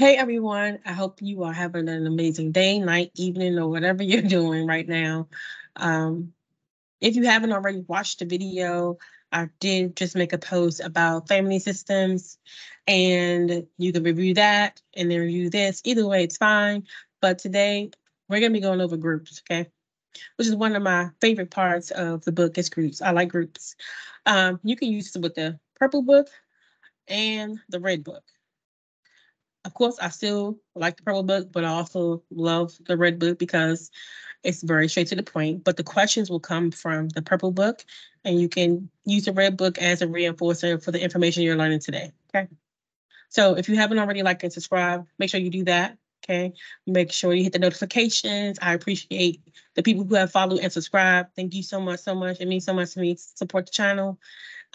Hey, everyone. I hope you are having an amazing day, night, evening, or whatever you're doing right now. If you haven't already watched the video, I did just make a post about family systems, and you can review that and then review this. Either way, it's fine. But today we're going to be going over groups, okay? Which is one of my favorite parts of the book is groups. I like groups. You can use it with the purple book and the red book. Of course, I still like the purple book, but I also love the red book because it's very straight to the point. But the questions will come from the purple book, and you can use the red book as a reinforcer for the information you're learning today. Okay. So if you haven't already liked and subscribed, make sure you do that. Okay. Make sure you hit the notifications. I appreciate the people who have followed and subscribed. Thank you so much, so much. It means so much to me. Support the channel.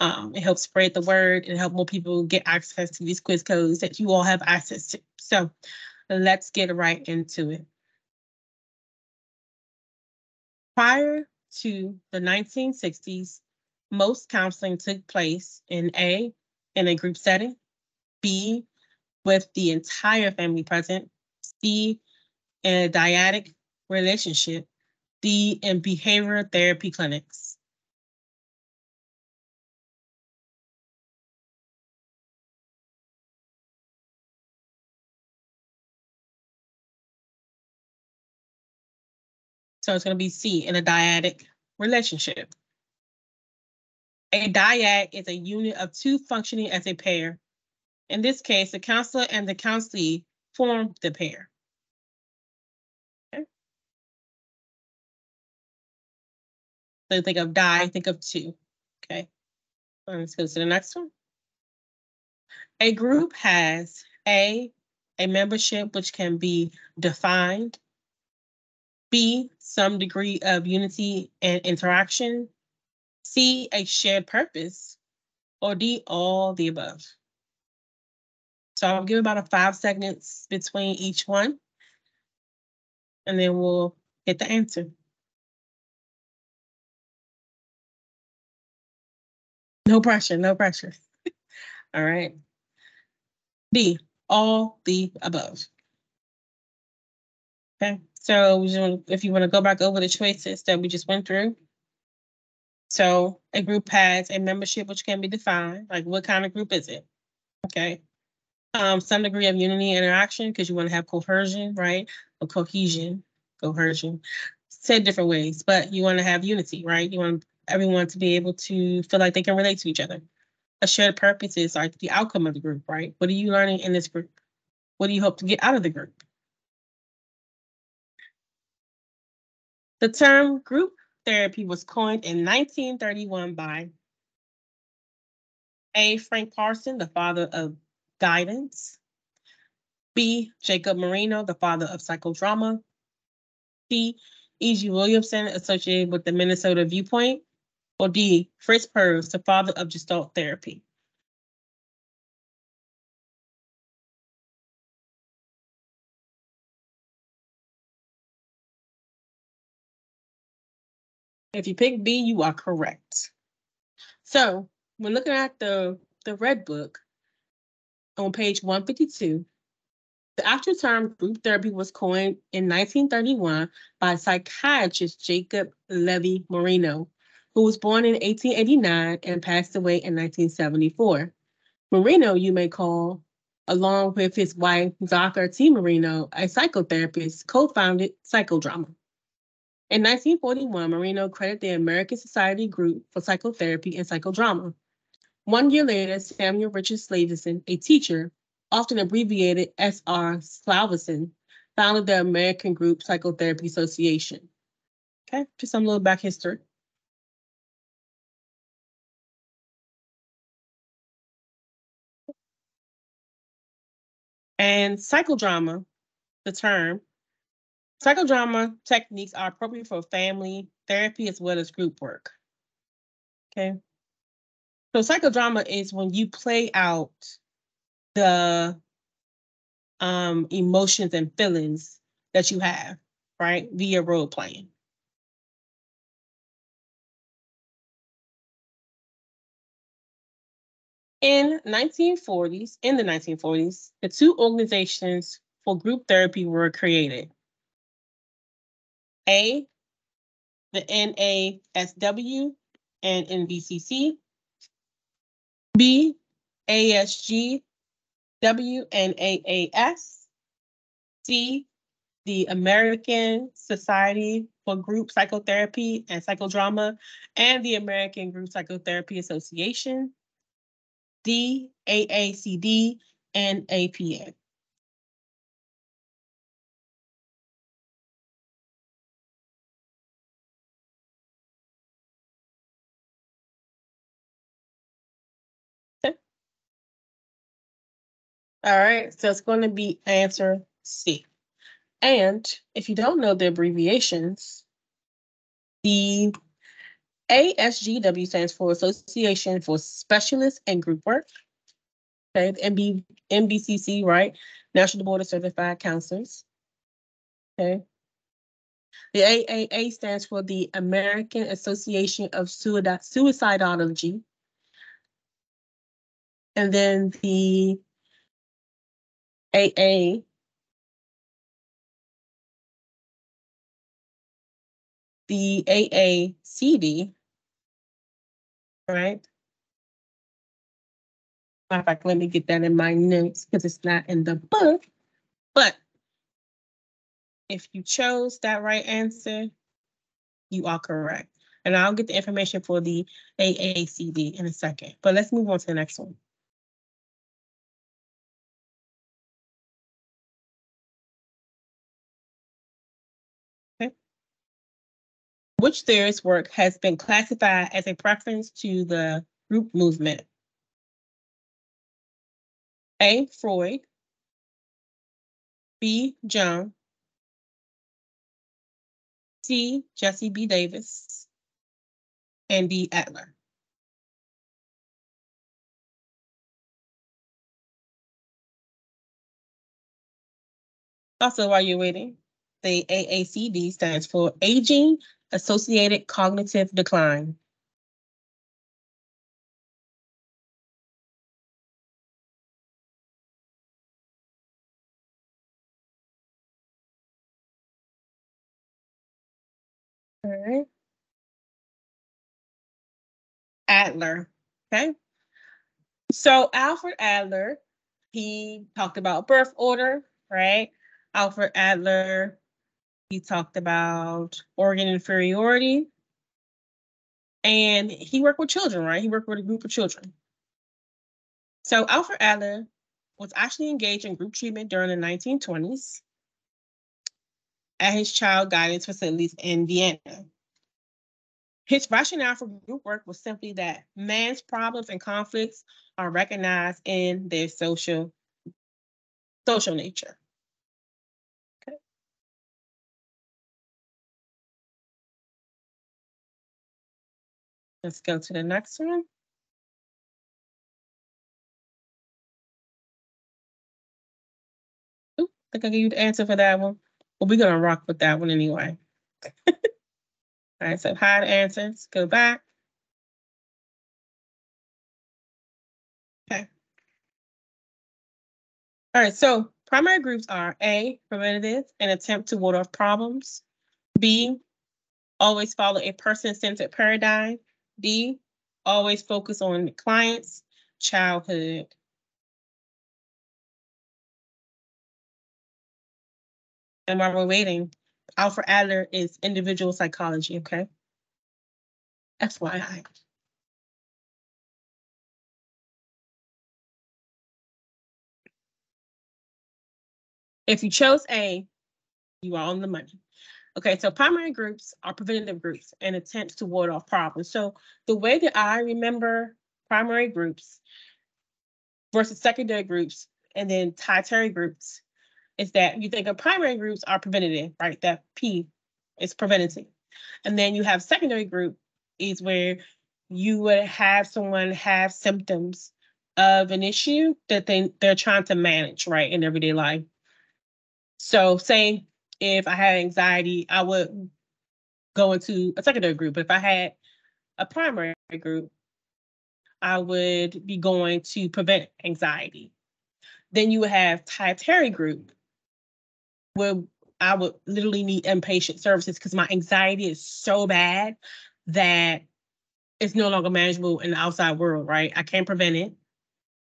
It helps spread the word and help more people get access to these quiz codes that you all have access to. So let's get right into it. Prior to the 1960s, most counseling took place in A, in a group setting, B, with the entire family present, C, in a dyadic relationship, D, in behavioral therapy clinics. So it's going to be C, in a dyadic relationship. A dyad is a unit of two functioning as a pair. In this case, the counselor and the counselee form the pair. Okay. So think of die, think of two. Okay. Let's go to the next one. A group has a membership which can be defined. B, some degree of unity and interaction. C, a shared purpose. Or D, all the above. So I'll give about a 5 seconds between each one. And then we'll get the answer. No pressure, no pressure. All right. D, all the above. Okay. So if you want to go back over the choices that we just went through. So a group has a membership which can be defined, like what kind of group is it? Okay. Some degree of unity interaction because you want to have cohesion, right? Or cohesion, cohesion, said different ways, but you want to have unity, right? You want everyone to be able to feel like they can relate to each other. A shared purpose is like the outcome of the group, right? What are you learning in this group? What do you hope to get out of the group? The term group therapy was coined in 1931 by A. Frank Parsons, the father of guidance, B. Jacob Moreno, the father of psychodrama, C. E.G. Williamson, associated with the Minnesota viewpoint, or D. Fritz Perls, the father of Gestalt therapy. If you pick B, you are correct. So we're looking at the red book on page 152. The actual term group therapy was coined in 1931 by psychiatrist Jacob Levy Moreno, who was born in 1889 and passed away in 1974. Moreno, you may call, along with his wife, Dr. T. Moreno, a psychotherapist, co-founded psychodrama. In 1941, Moreno credited the American Society Group for Psychotherapy and Psychodrama. 1 year later, Samuel Richard Slavson, a teacher, often abbreviated S.R. Slavson, founded the American Group Psychotherapy Association. Okay, just some little back history. And psychodrama, the term. Psychodrama techniques are appropriate for family therapy as well as group work. Okay. So psychodrama is when you play out the emotions and feelings that you have, right? Via role playing. In the 1940s, the two organizations for group therapy were created. The NASW and NBCC, B, ASGW and AAS, C, the American Society for Group Psychotherapy and Psychodrama and the American Group Psychotherapy Association, D, AACD, and APA. All right, so it's going to be answer C. And if you don't know the abbreviations, the ASGW stands for Association for Specialists and Group Work. Okay, the NBCC, right? National Board of Certified Counselors. Okay. The AAA stands for the American Association of Suicidology. And then the AA the AACD, right? Matter of fact, let me get that in my notes because it's not in the book. But if you chose that right answer, you are correct. And I'll get the information for the AACD in a second. But let's move on to the next one. Which theorist's work has been classified as a preference to the group movement? A, Freud, B, Jung, C, Jesse B. Davis, and D, Adler. Also, while you're waiting, the AACD stands for Aging Associated Cognitive Decline. All right. Adler, okay? So Alfred Adler, he talked about birth order, right? Alfred Adler, he talked about organ inferiority, and he worked with children, right? He worked with a group of children. So Alfred Adler was actually engaged in group treatment during the 1920s at his child guidance facilities in Vienna. His rationale for group work was simply that man's problems and conflicts are recognized in their social nature. Let's go to the next one. Ooh, I think I gave you the answer for that one. Well, we're gonna rock with that one anyway. All right, so hide answers, go back. Okay. All right, so primary groups are A, preventative, an attempt to ward off problems. B, always follow a person-centered paradigm. D, always focus on the client's childhood. And while we're waiting, Alfred Adler is individual psychology, okay? FYI. If you chose A, you are on the money. Okay, so primary groups are preventative groups and attempts to ward off problems. So the way that I remember primary groups versus secondary groups and then tertiary groups is that you think of primary groups are preventative, right? That P is preventative. And then you have secondary group is where you would have someone have symptoms of an issue that they're trying to manage, right, in everyday life. So say, if I had anxiety, I would go into a secondary group. But if I had a primary group, I would be going to prevent anxiety. Then you would have dietary group, where I would literally need inpatient services because my anxiety is so bad that it's no longer manageable in the outside world, right? I can't prevent it.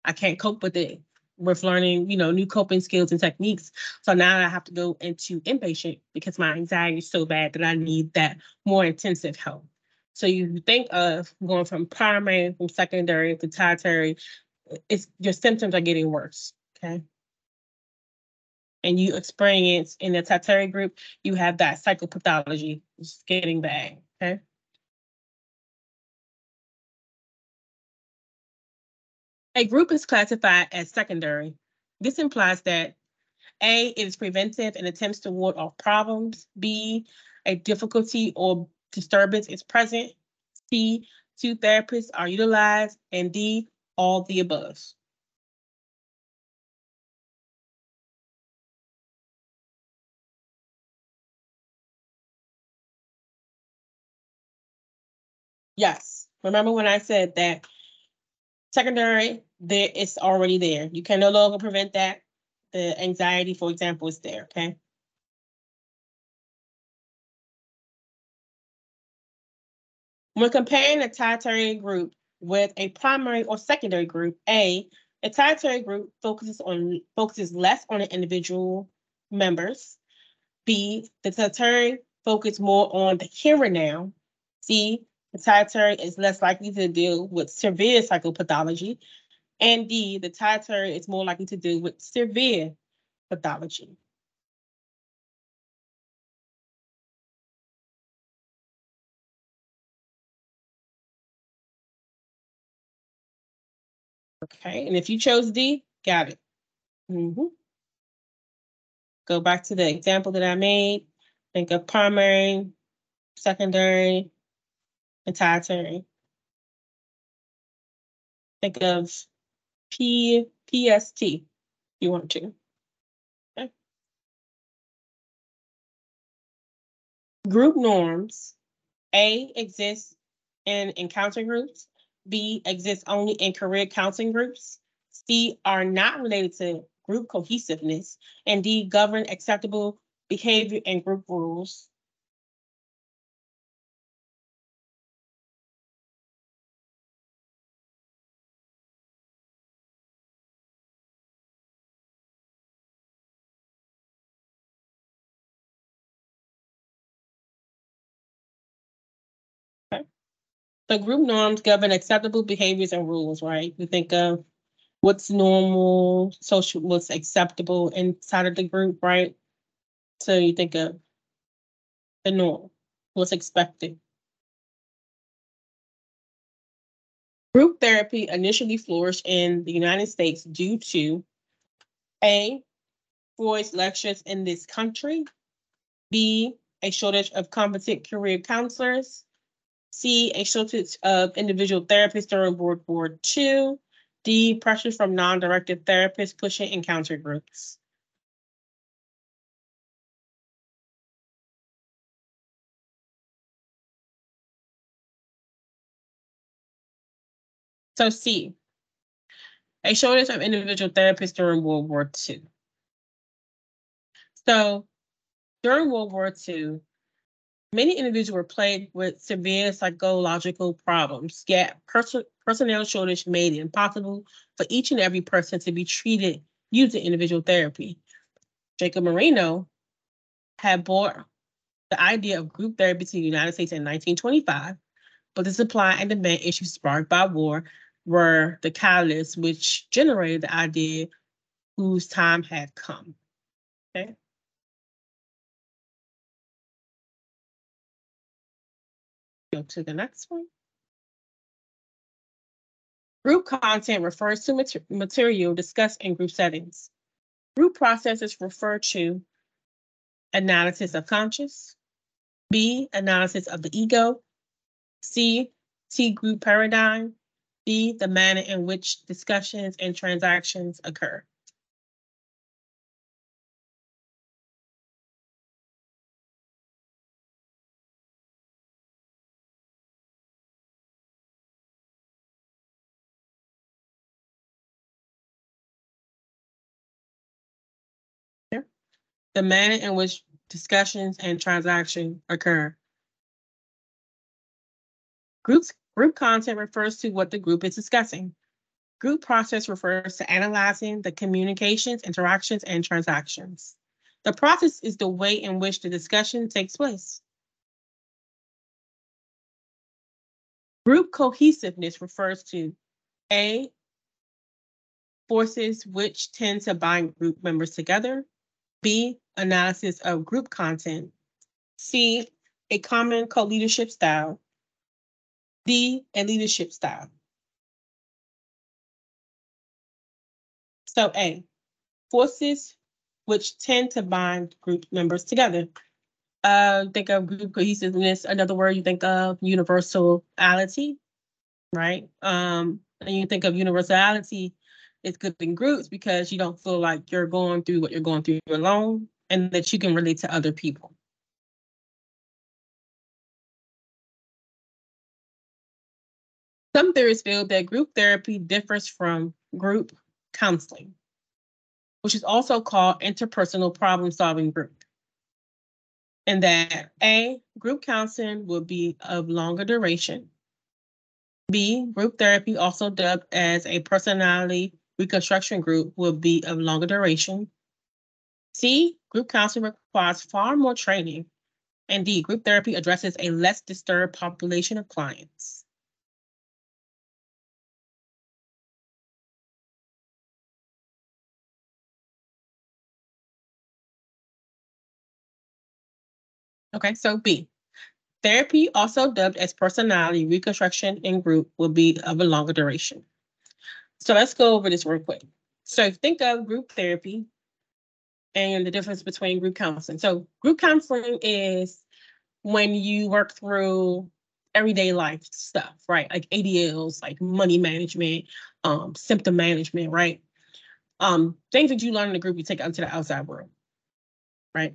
I can't cope with it. We're learning, new coping skills and techniques. So now I have to go into inpatient because my anxiety is so bad that I need that more intensive help. So you think of going from primary, from secondary to tertiary, your symptoms are getting worse, okay? And you experience in the tertiary group, you have that psychopathology, it's getting bad, okay? A group is classified as secondary. This implies that A, it is preventive and attempts to ward off problems. B, a difficulty or disturbance is present. C, two therapists are utilized. And D, all the above. Yes, remember when I said that secondary, it's already there. You can no longer prevent that. The anxiety, for example, is there, okay? When comparing a tertiary group with a primary or secondary group, a tertiary group focuses less on the individual members. B, the tertiary focus more on the here and now. C, the tertiary is less likely to deal with severe psychopathology. And D, the tertiary is more likely to deal with severe pathology. Okay, and if you chose D, got it. Go back to the example that I made. Think of primary, secondary, and tertiary. Think of PST if you want to. Okay. Group norms. A, exists in encounter groups. B, exists only in career counseling groups. C, are not related to group cohesiveness. And D, govern acceptable behavior and group rules. So group norms govern acceptable behaviors and rules, right? You think of what's normal, what's acceptable inside of the group, right? So you think of the norm, what's expected. Group therapy initially flourished in the United States due to A, Freud's lectures in this country. B, a shortage of competent career counselors. C, a shortage of individual therapists during World War II. D, pressure from non-directed therapists pushing encounter groups. So C, a shortage of individual therapists during World War II. So during World War II, many individuals were plagued with severe psychological problems, yet personnel shortage made it impossible for each and every person to be treated using individual therapy. Jacob Moreno had brought the idea of group therapy to the United States in 1925, but the supply and demand issues sparked by war were the catalyst which generated the idea whose time had come. Okay. Go to the next one. Group content refers to material discussed in group settings. Group processes refer to analysis of conscious, B, analysis of the ego, C, T-group paradigm, D, the manner in which discussions and transactions occur. the manner in which discussions and transactions occur. Group content refers to what the group is discussing. Group process refers to analyzing the communications, interactions, and transactions. The process is the way in which the discussion takes place. Group cohesiveness refers to A, forces which tend to bind group members together, B, analysis of group content, C, a common co-leadership style, D, a leadership style. So A, forces which tend to bind group members together. Think of group cohesiveness, another word you think of universality, right? And you think of universality, it's good in groups because you don't feel like you're going through what you're going through alone and that you can relate to other people. Some theorists feel that group therapy differs from group counseling, which is also called interpersonal problem-solving group. And that A, group counseling will be of longer duration. B, group therapy, also dubbed as a personality reconstruction group, will be of longer duration. C, group counseling requires far more training. And D, group therapy addresses a less disturbed population of clients. Okay, so B, therapy, also dubbed as personality reconstruction in group, will be of a longer duration. So let's go over this real quick. So if you think of group therapy and the difference between group counseling. So group counseling is when you work through everyday life stuff, right? Like ADLs, like money management, symptom management, right? Things that you learn in the group, you take out to the outside world, right?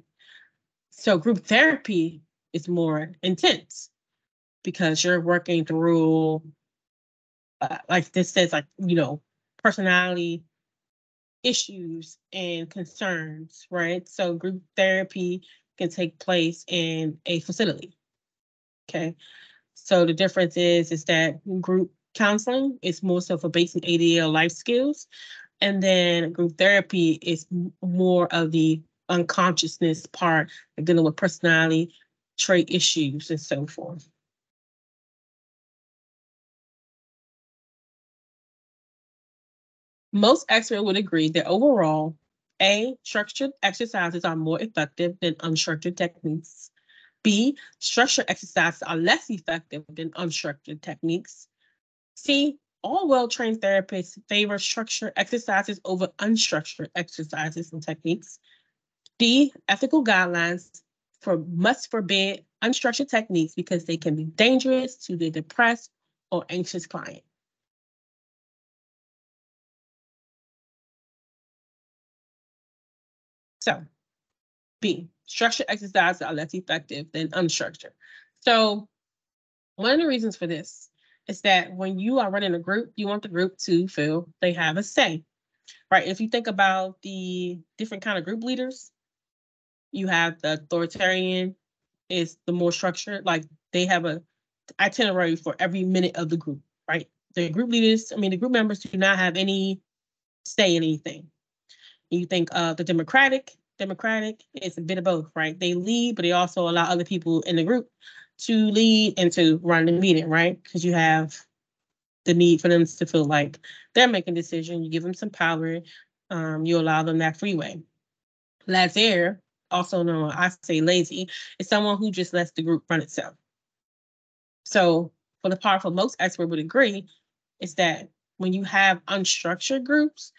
So group therapy is more intense because you're working through, like this says, like, you know, personality issues and concerns, right? So group therapy can take place in a facility, okay? So the difference is that group counseling is more so for basic ADL life skills, and then group therapy is more of the unconsciousness part, dealing with personality trait issues and so forth. Most experts would agree that overall, A, structured exercises are more effective than unstructured techniques. B, structured exercises are less effective than unstructured techniques. C, all well-trained therapists favor structured exercises over unstructured exercises and techniques. D, ethical guidelines must forbid unstructured techniques because they can be dangerous to the depressed or anxious client. So, B, structured exercises are less effective than unstructured. So, one of the reasons for this is that when you are running a group, you want the group to feel they have a say, right? If you think about the different kind of group leaders, you have the authoritarian, is the more structured, like they have a itinerary for every minute of the group, right? The group leaders, the group members do not have any say in anything. You think of the democratic is a bit of both, right? They lead, but they also allow other people in the group to lead and to run the meeting, right? Because you have the need for them to feel like they're making a decision. You give them some power, you allow them that freeway. Laissez-faire, also known, I say lazy, is someone who just lets the group run itself. So for the part, for most experts would agree, is that when you have unstructured groups,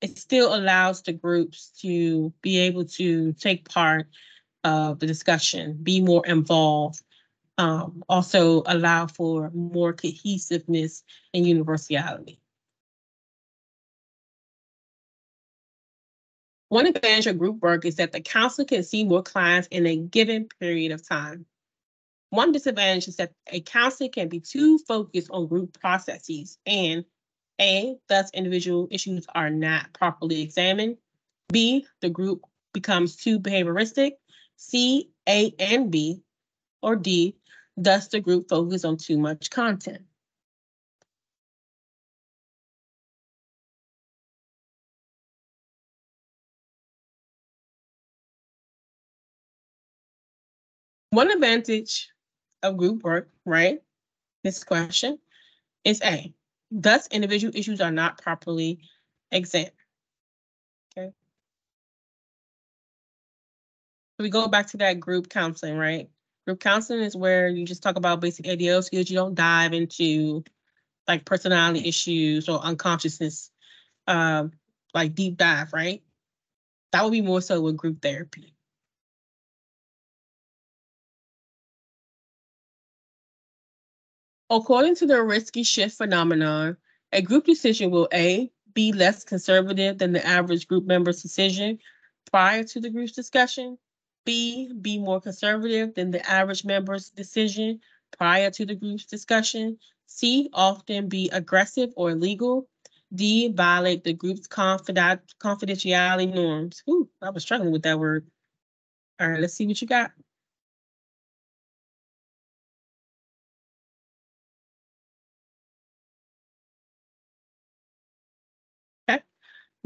it still allows the groups to be able to take part of the discussion, be more involved, also allow for more cohesiveness and universality. One advantage of group work is that the counselor can see more clients in a given period of time. One disadvantage is that a counselor can be too focused on group processes and A, thus individual issues are not properly examined. B, the group becomes too behavioristic. C, A, and B, or D, does the group focus on too much content? One advantage of group work, right? This question is A. Thus, individual issues are not properly examined. Okay. So we go back to that group counseling, right? Group counseling is where you just talk about basic ADL skills. You don't dive into like personality issues or unconsciousness, like deep dive, right? That would be more so with group therapy. According to the risky shift phenomenon, a group decision will A, be less conservative than the average group member's decision prior to the group's discussion, B, be more conservative than the average member's decision prior to the group's discussion, C, often be aggressive or illegal, D, violate the group's confidentiality norms. Ooh, I was struggling with that word. All right, let's see what you got.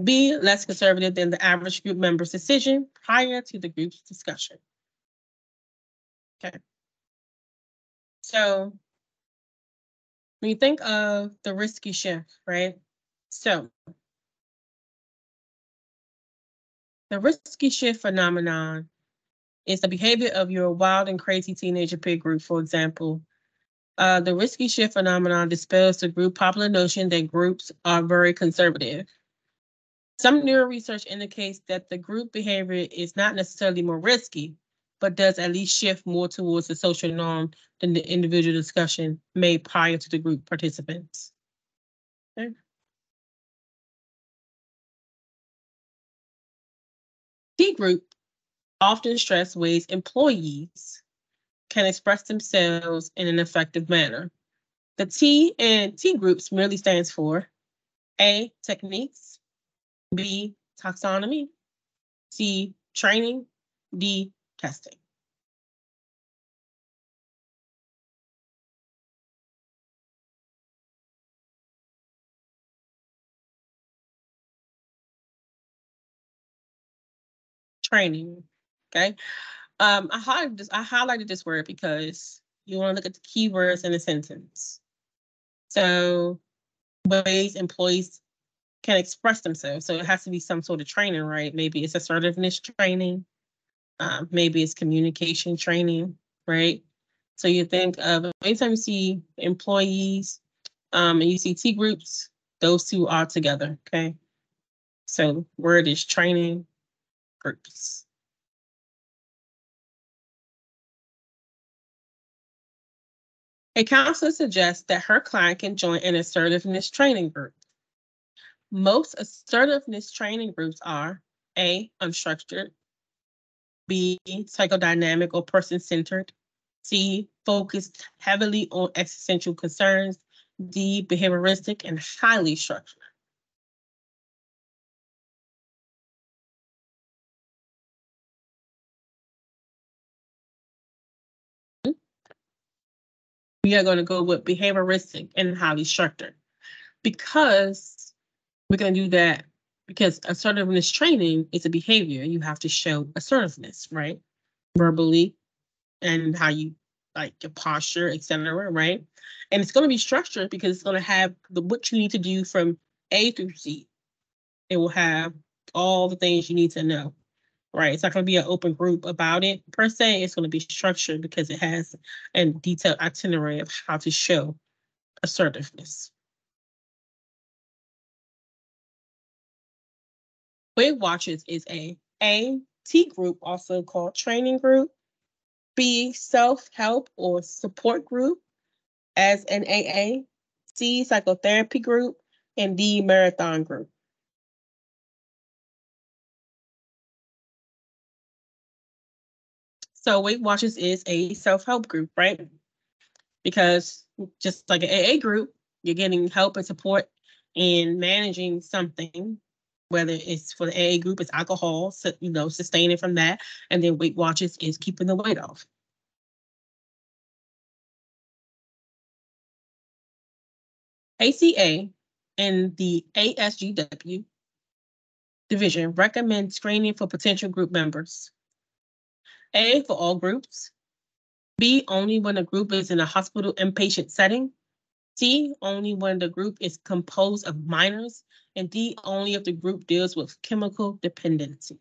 B, less conservative than the average group member's decision prior to the group's discussion. Okay. So when you think of the risky shift, right? So the risky shift phenomenon is the behavior of your wild and crazy teenager peer group, for example. The risky shift phenomenon dispels the group popular notion that groups are very conservative. Some neuro research indicates that the group behavior is not necessarily more risky, but does at least shift more towards the social norm than the individual discussion made prior to the group participants. Okay. D group often stress ways employees can express themselves in an effective manner. The T in T groups merely stands for A, techniques, B, taxonomy, C, training, D, testing. Training, okay? I highlighted this word because you want to look at the keywords in a sentence. So, ways employees can express themselves. So it has to be some sort of training, right? Maybe it's assertiveness training. Maybe it's communication training, right? So you think of anytime you see employees and you see T groups, those two are together, okay? So word is training groups. A counselor suggests that her client can join an assertiveness training group. Most assertiveness training groups are A, unstructured, B, psychodynamic or person-centered, C, focused heavily on existential concerns, D, behavioristic and highly structured. We are going to go with behavioristic and highly structured because we're going to do that because assertiveness training is a behavior. You have to show assertiveness, right? Verbally and how you like your posture, etc., right? And it's going to be structured because it's going to have what you need to do from A through Z. It will have all the things you need to know, right? It's not going to be an open group about it per se. It's going to be structured because it has a detailed itinerary of how to show assertiveness. Weight Watchers is A, T group, also called training group, B, self-help or support group as an AA, C, psychotherapy group, and D, marathon group. So Weight Watchers is a self-help group, right? Because just like an AA group, you're getting help and support in managing something whether it's for the AA group, it's alcohol, so, you know, sustaining from that. And then Weight Watchers is keeping the weight off. ACA and the ASGW division recommend screening for potential group members. A, for all groups. B, only when a group is in a hospital inpatient setting. C, only when the group is composed of minors. And D, only if the group deals with chemical dependency.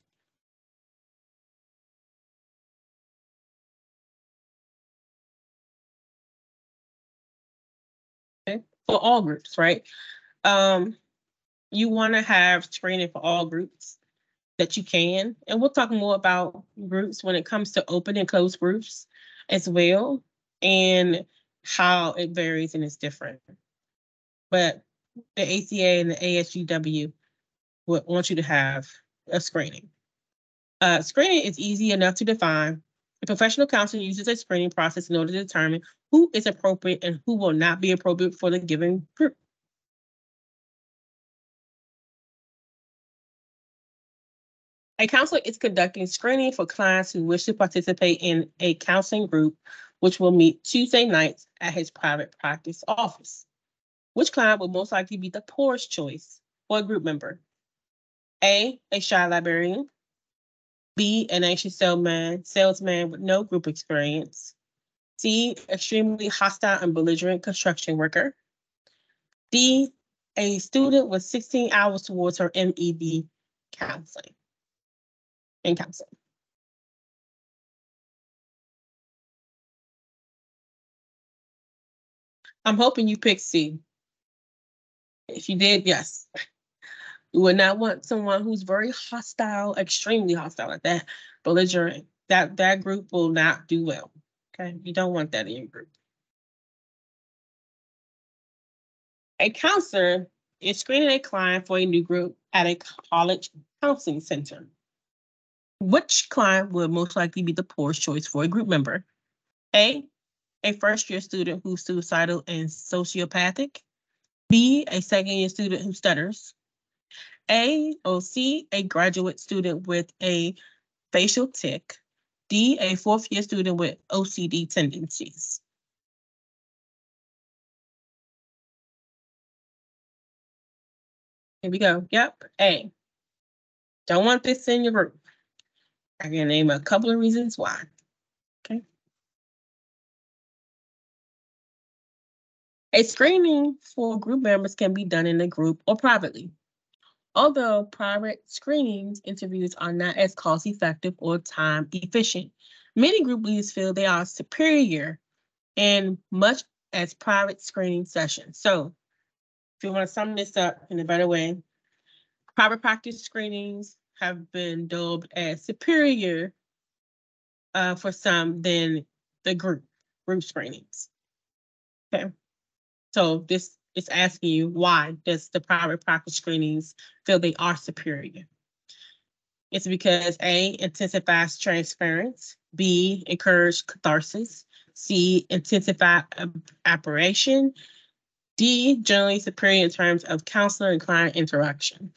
Okay, for all groups, right? You want to have training for all groups that you can. And we'll talk more about groups when it comes to open and closed groups as well, and how it varies and it's different. But the ACA and the ASGW would want you to have a screening. Screening is easy enough to define. The professional counselor uses a screening process in order to determine who is appropriate and who will not be appropriate for the given group. A counselor is conducting screening for clients who wish to participate in a counseling group, which will meet Tuesday nights at his private practice office. Which client will most likely be the poorest choice for a group member? A, a shy librarian. B, an anxious salesman with no group experience. C, extremely hostile and belligerent construction worker. D, a student with 16 hours towards her MED counseling. I'm hoping you picked C. If you did, yes. You would not want someone who's very hostile, extremely hostile like that, belligerent. That group will not do well, okay? You don't want that in your group. A counselor is screening a client for a new group at a college counseling center. Which client would most likely be the poorest choice for a group member? A, a first-year student who's suicidal and sociopathic. B, a second-year student who stutters. A, or C, a graduate student with a facial tic. D, a fourth-year student with OCD tendencies. Here we go. Yep, A. Don't want this in your group. I can name a couple of reasons why. Okay. A screening for group members can be done in a group or privately. Although private screenings interviews are not as cost-effective or time-efficient, many group leaders feel they are superior in much as private screening sessions. So if you want to sum this up in a better way, private practice screenings have been dubbed as superior for some than the group screenings. Okay, so this is asking you, why does the private practice screenings feel they are superior? It's because A, intensifies transference. B, encourage catharsis. C, intensify appreciation. D, generally superior in terms of counselor and client interaction.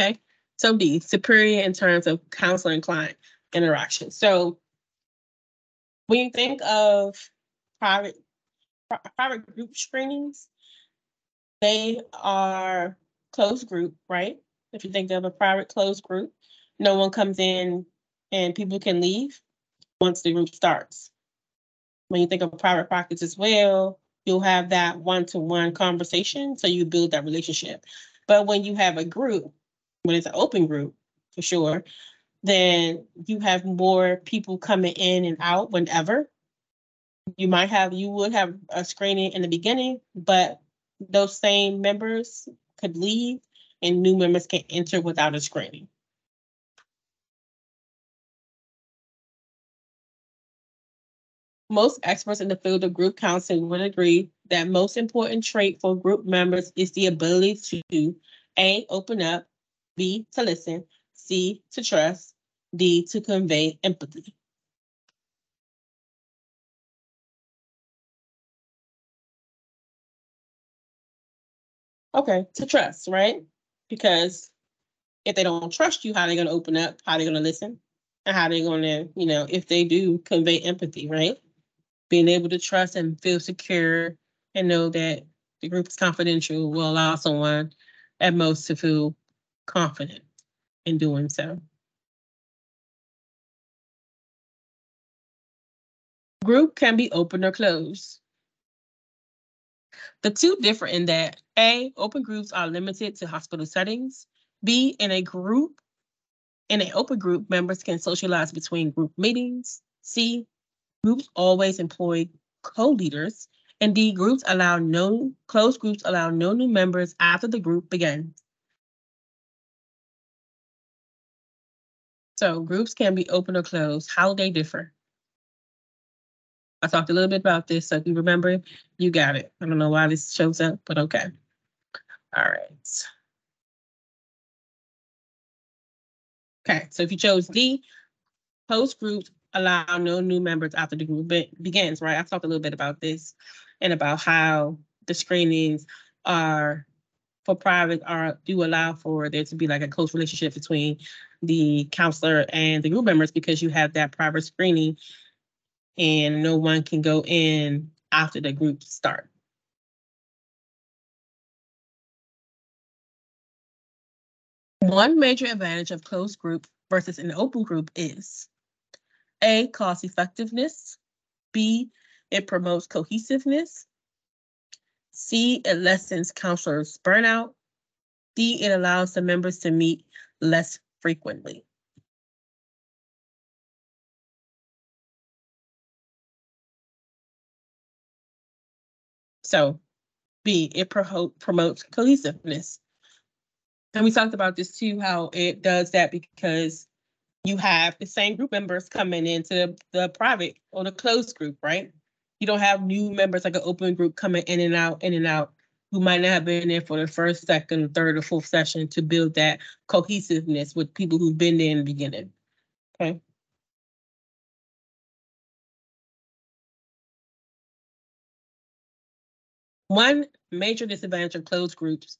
Okay, so D, superior in terms of counselor and client interaction. So when you think of private group screenings, they are closed group, right? If you think of a private closed group, no one comes in and people can leave once the group starts. When you think of private practice as well, you'll have that one-to-one conversation, so you build that relationship. But when you have a group, when it's an open group, for sure, then you have more people coming in and out whenever. You would have a screening in the beginning, but those same members could leave and new members can enter without a screening. Most experts in the field of group counseling would agree that most important trait for group members is the ability to A, open up, B, to listen, C, to trust, D, to convey empathy. Okay, to trust, right? Because if they don't trust you, how are they going to open up? How are they going to listen? And how are they going to, you know, if they do, convey empathy, right? Being able to trust and feel secure and know that the group is confidential will allow someone at most to feel confident in doing so. Group can be open or closed. The two differ in that A, open groups are limited to hospital settings. B, in an open group, members can socialize between group meetings. C, groups always employ co-leaders. And D, closed groups allow no new members after the group begins. So groups can be open or closed. How they differ? I talked a little bit about this, so if you remember, you got it. I don't know why this shows up, but okay. All right. Okay, so if you chose D, closed groups allow no new members after the group begins, right? I talked a little bit about this and about how the screenings are for private do allow for there to be like a close relationship between the counselor and the group members, because you have that private screening and no one can go in after the group start. One major advantage of closed group versus an open group is A, cost effectiveness. B, it promotes cohesiveness. C, it lessens counselors' burnout. D, it allows the members to meet less frequently. So, B, it promotes cohesiveness. And we talked about this too, how it does that because you have the same group members coming into the private or the closed group, right? You don't have new members like an open group coming in and out, who might not have been there for the first, second, third, or fourth session to build that cohesiveness with people who've been there in the beginning, okay? One major disadvantage of closed groups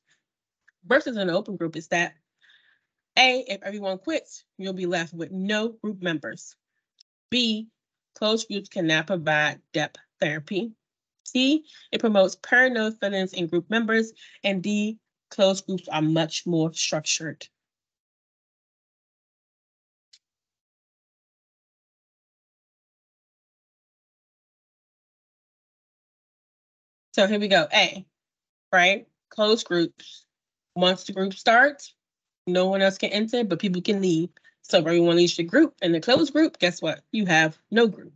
versus an open group is that A, if everyone quits, you'll be left with no group members. B, closed groups cannot provide depth therapy. C, it promotes paranoid feelings in group members. And D, closed groups are much more structured. So here we go, A, right? Closed groups. Once the group starts, no one else can enter, but people can leave. So if everyone leaves the group and the closed group, guess what? You have no group.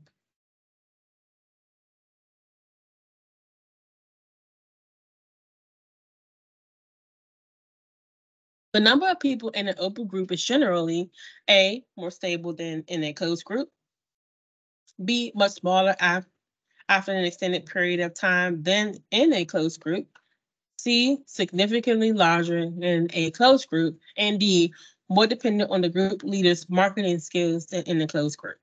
The number of people in an open group is generally A, more stable than in a closed group. B, much smaller after an extended period of time than in a closed group. C, significantly larger than a closed group. And D, more dependent on the group leader's marketing skills than in the closed group.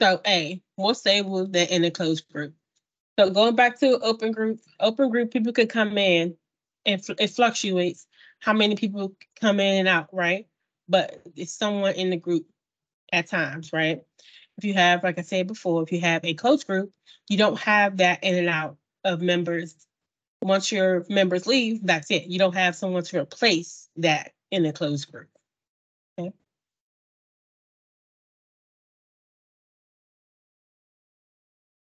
So A, more stable than in the closed group. So going back to open group people could come in and it fluctuates how many people come in and out, right? But it's someone in the group at times, right? If you have, like I said before, if you have a closed group, you don't have that in and out of members. Once your members leave, that's it. You don't have someone to replace that in a closed group. Okay.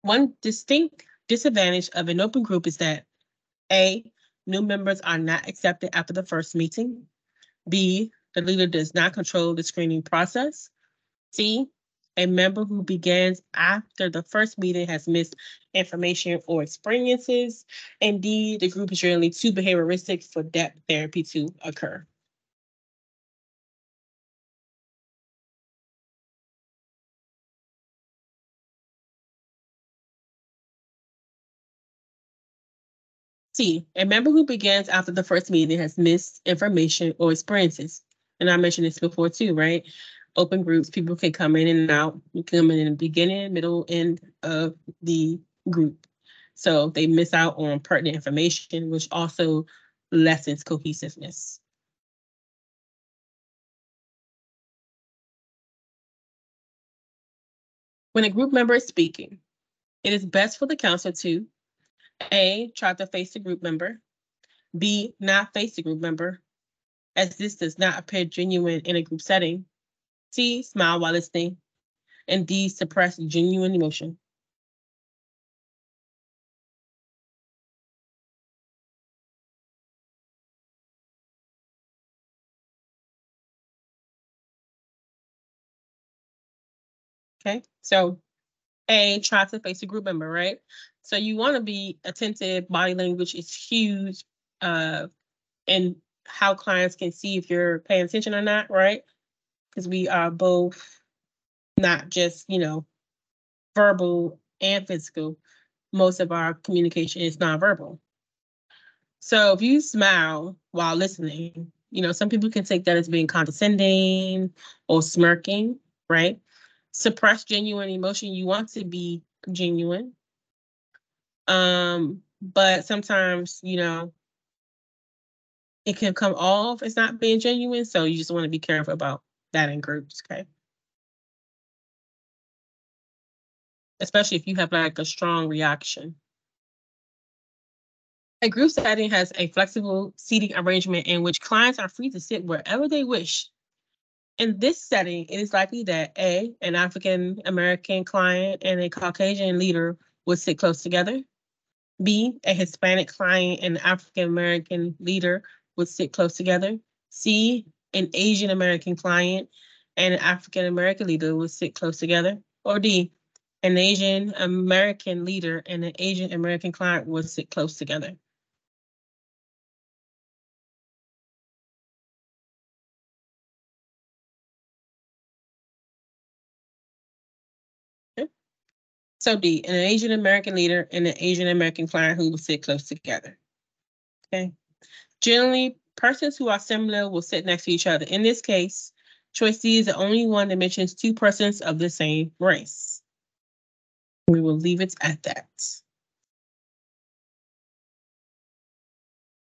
One distinct disadvantage of an open group is that A, new members are not accepted after the first meeting. B, the leader does not control the screening process. C, a member who begins after the first meeting has missed information or experiences. And D, the group is generally too behavioristic for depth therapy to occur. C, a member who begins after the first meeting has missed information or experiences. and I mentioned this before too, right? Open groups, people can come in and out. You can come in the beginning, middle, end of the group. So they miss out on pertinent information, which also lessens cohesiveness. When a group member is speaking, it is best for the counselor to A, try to face the group member, B, not face the group member, as this does not appear genuine in a group setting, C, smile while listening, and D, suppress genuine emotion. Okay, so A, try to face a group member, right? So you want to be attentive. Body language is huge in how clients can see if you're paying attention or not, right? Because we are both not just, you know, verbal and physical. Most of our communication is nonverbal. So if you smile while listening, you know, some people can take that as being condescending or smirking, right? Suppress genuine emotion. You want to be genuine. But sometimes, you know, it can come off as not being genuine. So you just want to be careful about that in groups, okay? Especially if you have like a strong reaction. A group setting has a flexible seating arrangement in which clients are free to sit wherever they wish. In this setting, it is likely that A, an African American client and a Caucasian leader would sit close together. B, a Hispanic client and African American leader would sit close together. C, an Asian American client and an African American leader would sit close together. Or D, an Asian American leader and an Asian American client would sit close together. So D, an Asian American leader and an Asian American client who will sit close together. Okay. Generally, persons who are similar will sit next to each other. In this case, choice D is the only one that mentions two persons of the same race. We will leave it at that.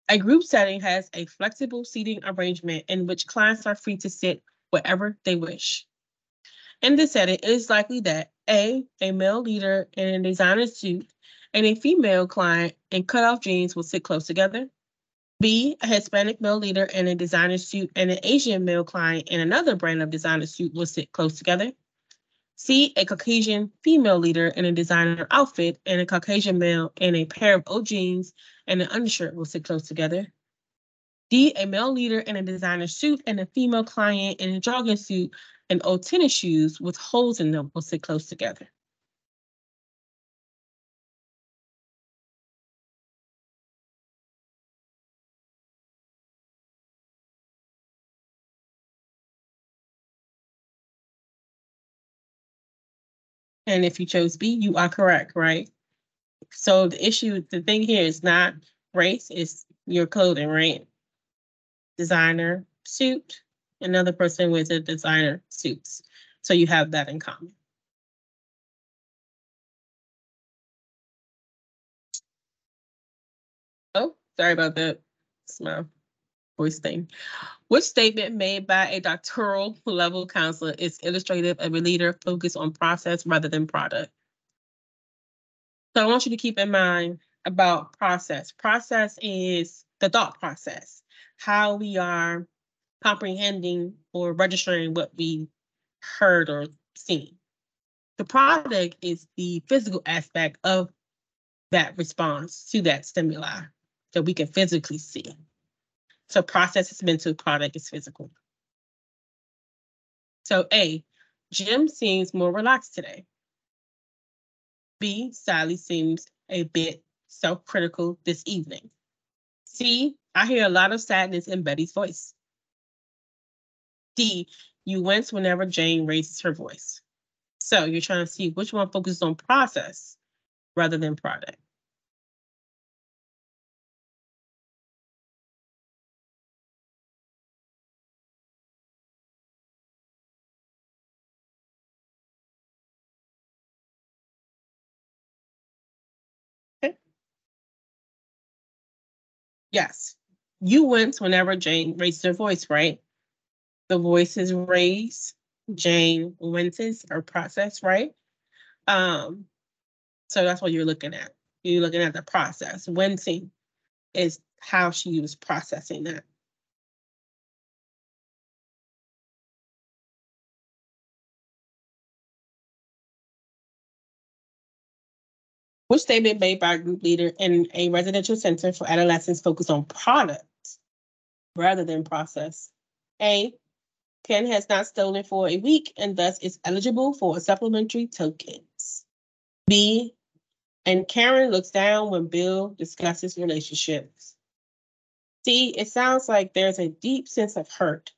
A group setting has a flexible seating arrangement in which clients are free to sit wherever they wish. In this setting, it is likely that A, a male leader in a designer suit and a female client in cutoff jeans will sit close together. B, a Hispanic male leader in a designer suit and an Asian male client in another brand of designer suit will sit close together. C, a Caucasian female leader in a designer outfit and a Caucasian male in a pair of old jeans and an undershirt will sit close together. D, a male leader in a designer suit and a female client in a jogging suit and old tennis shoes with holes in them will sit close together. And if you chose B, you are correct, right? So the issue, the thing here is not race, it's your clothing, right? Designer suit, another person with a designer suits. So you have that in common. Oh, sorry about that. It's my voice thing. Which statement made by a doctoral level counselor is illustrative of a leader focused on process rather than product? So I want you to keep in mind about process. Process is the thought process, how we are comprehending or registering what we heard or seen. The product is the physical aspect of that response to that stimuli that we can physically see. So process is mental, product is physical. So A, Jim seems more relaxed today. B, Sally seems a bit self-critical this evening. C, I hear a lot of sadness in Betty's voice. D, you wince whenever Jane raises her voice. So you're trying to see which one focuses on process rather than product. Yes. You wince whenever Jane raised her voice, right? The voice is raised. Jane winces or process, right? So that's what you're looking at. You're looking at the process. Wincing is how she was processing that. Which statement made by a group leader in a residential center for adolescents focused on products rather than process? A, Ken has not stolen for a week and thus is eligible for supplementary tokens. B, and Karen looks down when Bill discusses relationships. C, it sounds like there's a deep sense of hurt.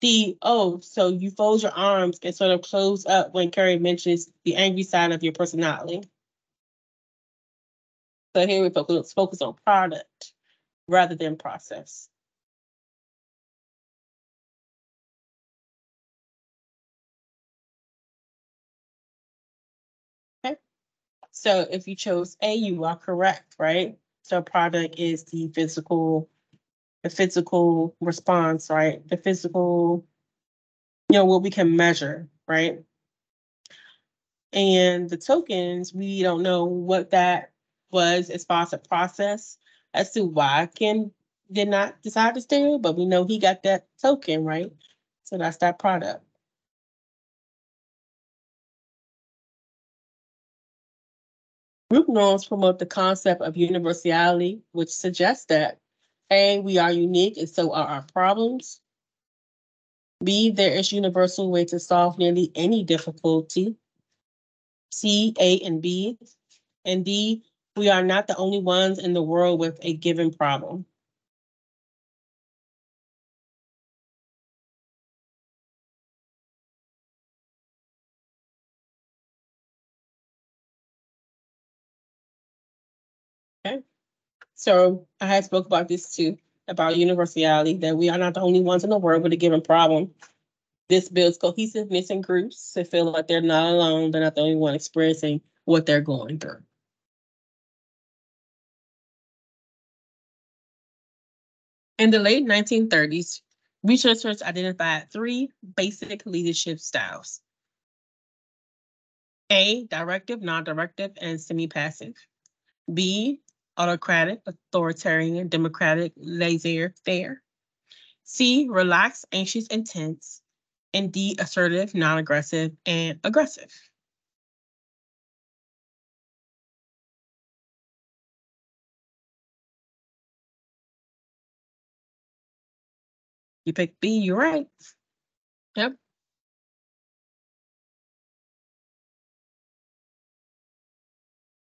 D, oh, so you fold your arms and sort of close up when Carrie mentions the angry side of your personality. So here we focus on product rather than process. Okay. So if you chose A, you are correct, right? So product is the physical response, right? The physical, you know, what we can measure, right? And the tokens, we don't know what that was as far as a process as to why Ken did not decide to stay, but we know he got that token, right? So that's that product. Group norms promote the concept of universality, which suggests that A, we are unique and so are our problems. B, there is universal way to solve nearly any difficulty. C, A, and B. And D, we are not the only ones in the world with a given problem. Okay, so I had spoke about this too, about universality, that we are not the only ones in the world with a given problem. This builds cohesiveness in groups to feel like they're not alone, they're not the only one experiencing what they're going through. In the late 1930s, researchers identified three basic leadership styles. A, directive, non-directive, and semi-passive. B, autocratic, authoritarian, democratic, laissez-faire. C, relaxed, anxious, and tense. And D, assertive, non-aggressive, and aggressive. You pick B, you're right. Yep.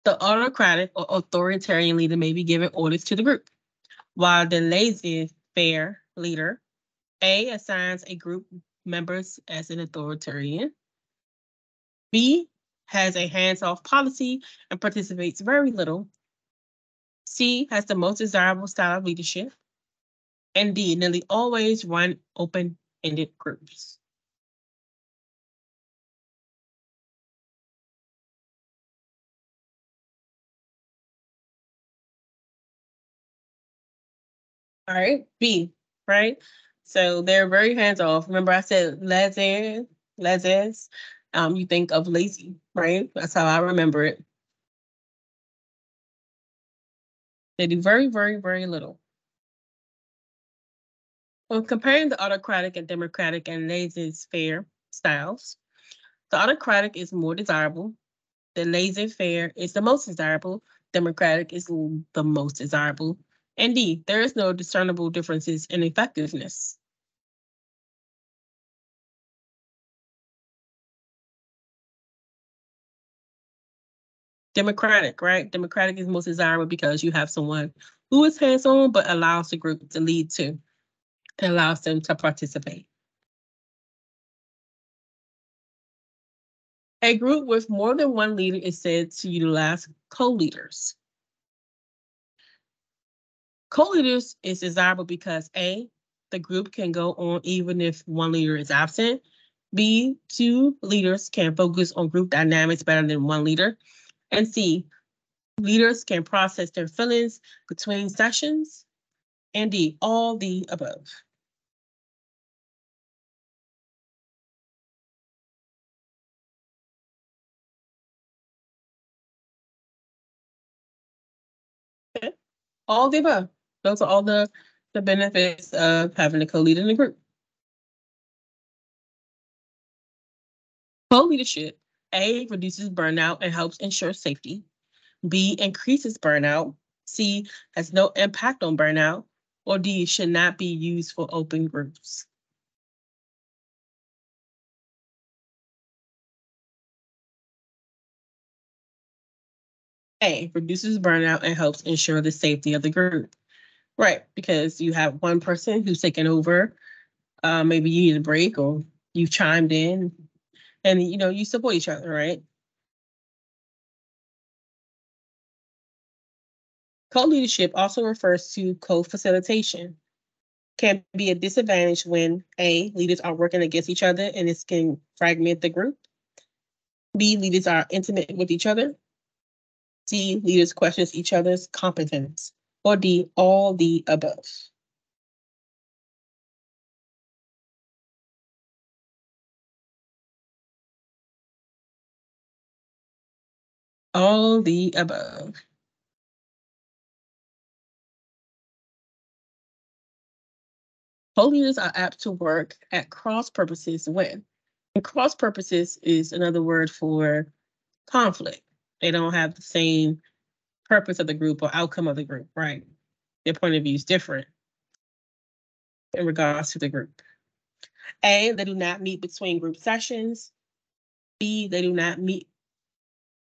The autocratic or authoritarian leader may be giving orders to the group, while the laissez-faire leader, A, assigns a group members as an authoritarian. B, has a hands-off policy and participates very little. C, has the most desirable style of leadership. And D, nearly always run open-ended groups. All right, B, right? So they're very hands-off. Remember I said laissez, you think of lazy, right? That's how I remember it. They do very, very, very little. When comparing the autocratic and democratic and laissez-faire styles, the autocratic is more desirable, the laissez-faire is the most desirable, democratic is the most desirable, and D, there is no discernible differences in effectiveness. Democratic, right? Democratic is most desirable because you have someone who is hands-on but allows the group to lead too. It allows them to participate. A group with more than one leader is said to utilize co-leaders. Co-leaders is desirable because A, the group can go on even if one leader is absent. B, two leaders can focus on group dynamics better than one leader. And C, leaders can process their feelings between sessions and D, all the above. Okay. All the above. Those are all the benefits of having a co-leader in the group. Co-leadership, A, reduces burnout and helps ensure safety. B, increases burnout. C, has no impact on burnout. Or D, should not be used for open groups. A, reduces burnout and helps ensure the safety of the group. Right, because you have one person who's taking over. Maybe you need a break or you chimed in. And, you know, you support each other, right? Co-leadership also refers to co-facilitation. Can be a disadvantage when A, leaders are working against each other and this can fragment the group. B, leaders are intimate with each other. C, leaders question each other's competence. Or D, all the above. All the above. Co-leaders are apt to work at cross purposes when, and cross purposes is another word for conflict. They don't have the same purpose of the group or outcome of the group, right? Their point of view is different in regards to the group. A, they do not meet between group sessions. B, they do not meet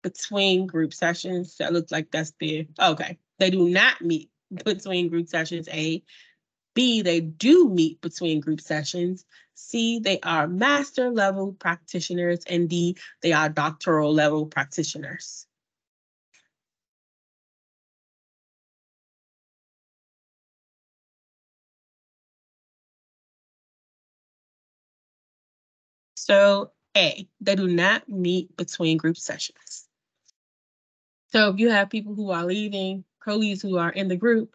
between group sessions. That looks like that's their, okay. They do not meet between group sessions, A. B, they do meet between group sessions. C, they are master level practitioners. And D, they are doctoral level practitioners. So A, they do not meet between group sessions. So if you have people who are leaving, co-leads who are in the group,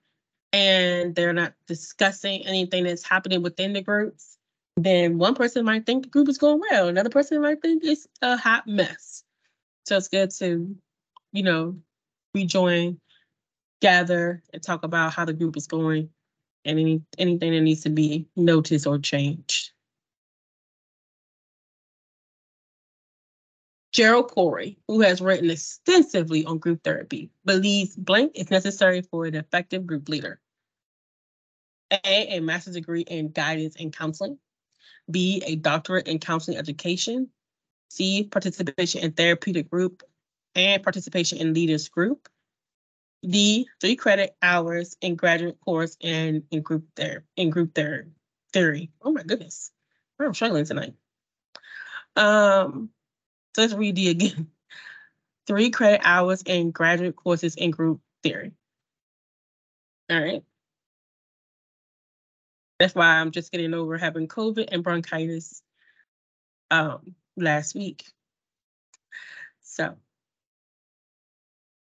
and they're not discussing anything that's happening within the groups, then one person might think the group is going well. Another person might think it's a hot mess. So it's good to, you know, rejoin, gather, and talk about how the group is going and anything that needs to be noticed or changed. Gerald Corey, who has written extensively on group therapy, believes blank is necessary for an effective group leader. A master's degree in guidance and counseling. B, a doctorate in counseling education. C, participation in therapeutic group and participation in leaders group. D, 3 credit hours in graduate course and in group theory. Oh my goodness, I'm struggling tonight. So let's read D again. 3 credit hours in graduate courses in group theory. All right. That's why I'm just getting over having COVID and bronchitis last week. So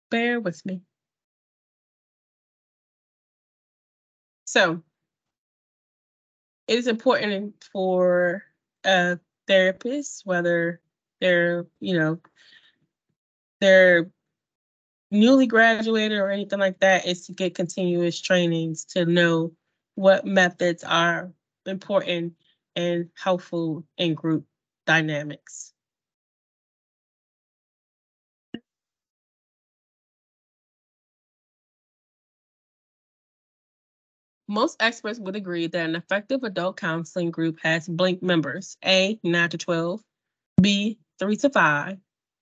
bear with me. So it is important for a therapist, whether they're newly graduated or anything like that, is to get continuous trainings to know what methods are important and helpful in group dynamics. Most experts would agree that an effective adult counseling group has blank members, A, 9 to 12, B, 3 to 5,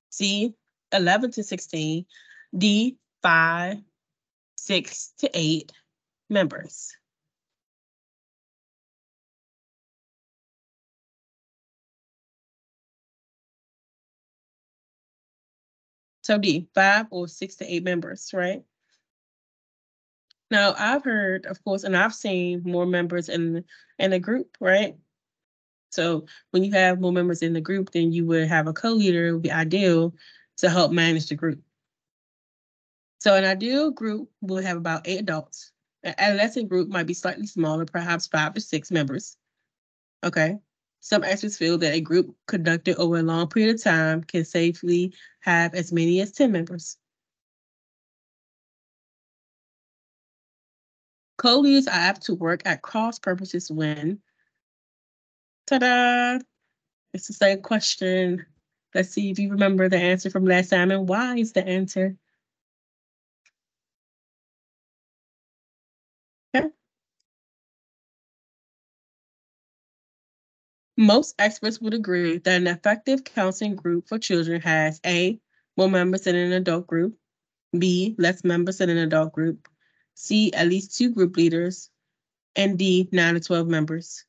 C, 11 to 16, D, 5, 6 to 8 members. So D, 5 or 6 to 8 members, right? Now I've heard, of course, and I've seen more members in a group, right? So when you have more members in the group, then you would have a co-leader. It would be ideal to help manage the group. So an ideal group will have about 8 adults, An adolescent group might be slightly smaller, perhaps 5 or 6 members. Okay. Some experts feel that a group conducted over a long period of time can safely have as many as 10 members. Co-leaders are apt to work at cross purposes when, ta-da, it's the same question. Let's see if you remember the answer from last time and why is the answer. Okay. Most experts would agree that an effective counseling group for children has A, more members than an adult group, B, less members than an adult group, C, at least 2 group leaders, and D, 9 to 12 members.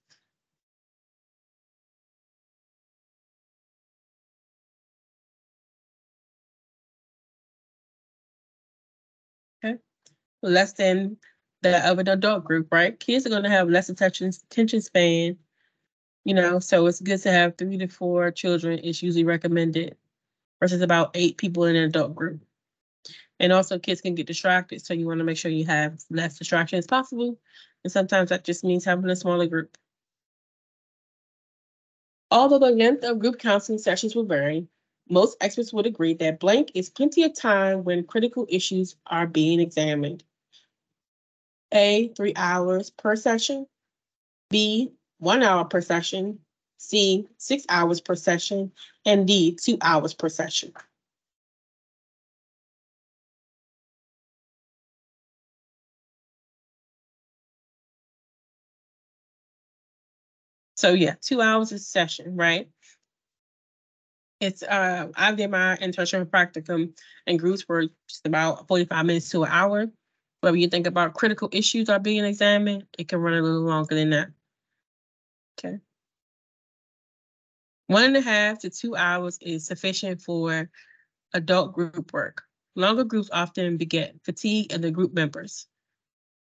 Okay, less than that of an adult group, right? Kids are going to have less attention span. You know, so it's good to have 3 to 4 children. It's usually recommended versus about 8 people in an adult group. And also kids can get distracted. So you want to make sure you have less distraction as possible. And sometimes that just means having a smaller group. Although the length of group counseling sessions will vary, most experts would agree that blank is plenty of time when critical issues are being examined. A, 3 hours per session. B, 1 hour per session, C, 6 hours per session, and D, 2 hours per session. So yeah, 2 hours a session, right? It's I did my internship and practicum in groups were just about 45 minutes to an hour. But when you think about critical issues are being examined, it can run a little longer than that. Okay. 1.5 to 2 hours is sufficient for adult group work. Longer groups often beget fatigue in the group members.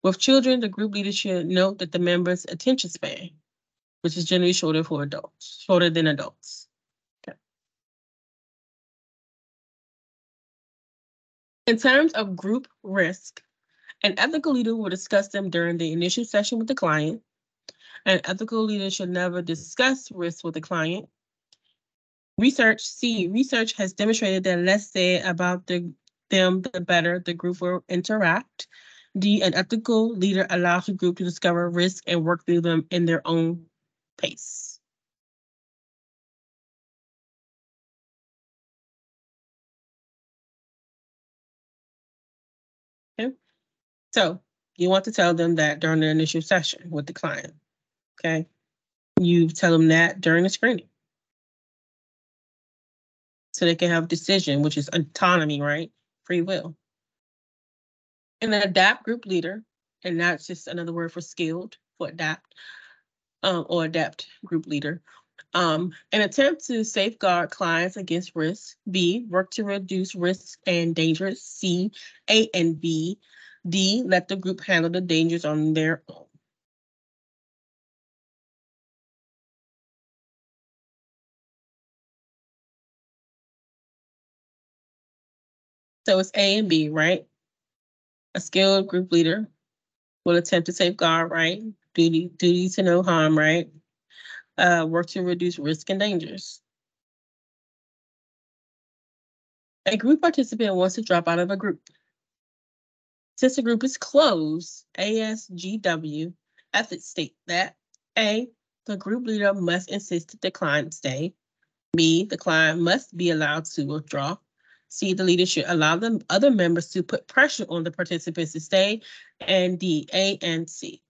With children, the group leader should note that the members' attention span, which is generally shorter for adults, shorter than adults. Okay. In terms of group risk, an ethical leader will discuss them during the initial session with the client. An ethical leader should never discuss risks with the client. Research has demonstrated that less said about them, the better the group will interact. D, an ethical leader allows the group to discover risks and work through them in their own pace. Okay. So you want to tell them that during the initial session with the client. Okay, you tell them that during the screening. So they can have decision, which is autonomy, right? Free will. And an adapt group leader, and that's just another word for skilled, for adapt, or adept group leader. An attempt to safeguard clients against risk. B, work to reduce risks and dangers. C, A and B. D, let the group handle the dangers on their own. So it's A and B, right? A skilled group leader will attempt to safeguard, right? Duty to no harm, right? Work to reduce risk and dangers. A group participant wants to drop out of a group. Since the group is closed, ASGW ethics state that A, the group leader must insist that the client stay. B, the client must be allowed to withdraw. C, the leader should allow the other members to put pressure on the participants to stay, and D, A, and C.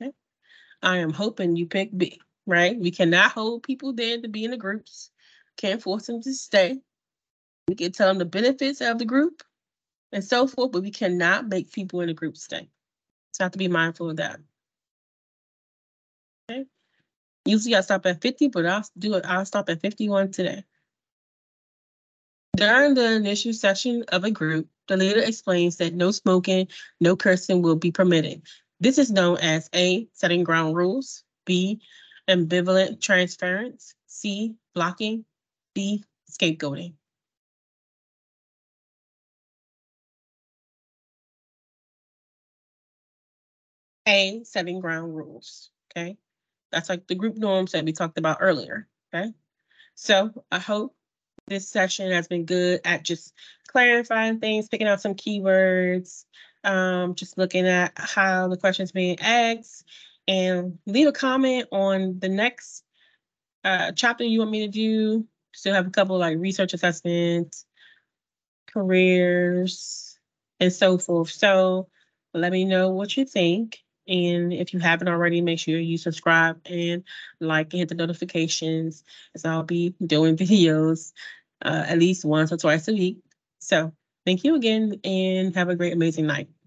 Okay. I am hoping you pick B, right? We cannot hold people there to be in the groups. Can't force them to stay. We can tell them the benefits of the group and so forth, but we cannot make people in the group stay. So I have to be mindful of that. Okay. Usually I stop at 50, but I'll stop at 51 today. During the initial session of a group, the leader explains that no smoking, no cursing will be permitted. This is known as A, setting ground rules, B, ambivalent transference, C, blocking, D, scapegoating. A, setting ground rules, okay? That's like the group norms that we talked about earlier, okay? So I hope this session has been good at just clarifying things, picking out some keywords, just looking at how the question's being asked, and leave a comment on the next chapter you want me to do. Still have a couple of, like, research assessments, careers, and so forth. So let me know what you think. And if you haven't already, make sure you subscribe and like and hit the notifications, as I'll be doing videos at least once or twice a week. So thank you again and have a great, amazing night.